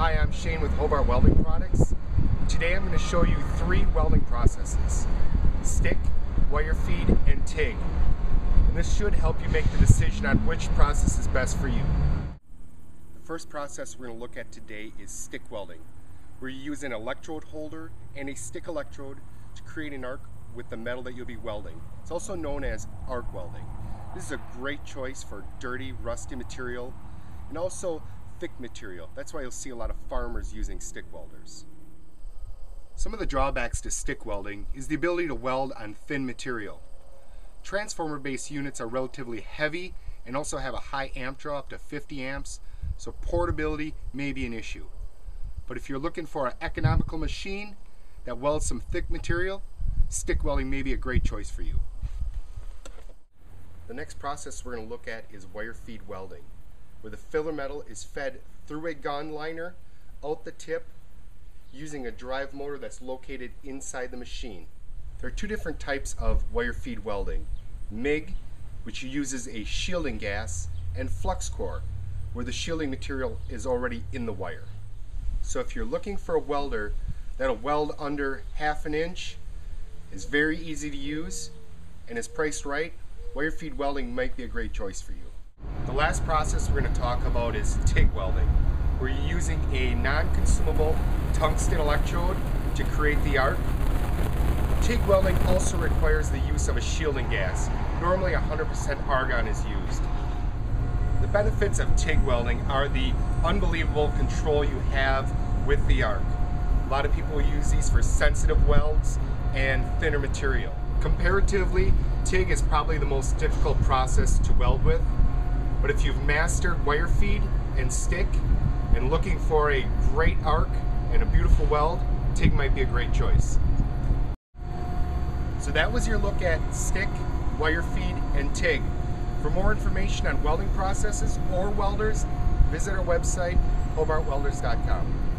Hi, I'm Shane with Hobart Welding Products. Today I'm going to show you three welding processes: stick, wire feed, and TIG. And this should help you make the decision on which process is best for you. The first process we're going to look at today is stick welding, where you use an electrode holder and a stick electrode to create an arc with the metal that you'll be welding. It's also known as arc welding. This is a great choice for dirty, rusty material and also thick material. That's why you'll see a lot of farmers using stick welders. Some of the drawbacks to stick welding is the ability to weld on thin material. Transformer-based units are relatively heavy and also have a high amp draw, up to 50 amps, so portability may be an issue. But if you're looking for an economical machine that welds some thick material, stick welding may be a great choice for you. The next process we're going to look at is wire feed welding, where the filler metal is fed through a gun liner out the tip using a drive motor that's located inside the machine. There are two different types of wire feed welding: MIG, which uses a shielding gas, and flux core, where the shielding material is already in the wire. So if you're looking for a welder that'll weld under 1/2 inch, is very easy to use, and is priced right, wire feed welding might be a great choice for you. The last process we're going to talk about is TIG welding, where you're using a non-consumable tungsten electrode to create the arc. TIG welding also requires the use of a shielding gas. Normally 100% argon is used. The benefits of TIG welding are the unbelievable control you have with the arc. A lot of people use these for sensitive welds and thinner material. Comparatively, TIG is probably the most difficult process to weld with, but if you've mastered wire feed and stick and looking for a great arc and a beautiful weld, TIG might be a great choice. So that was your look at stick, wire feed, and TIG. For more information on welding processes or welders, visit our website, hobartwelders.com.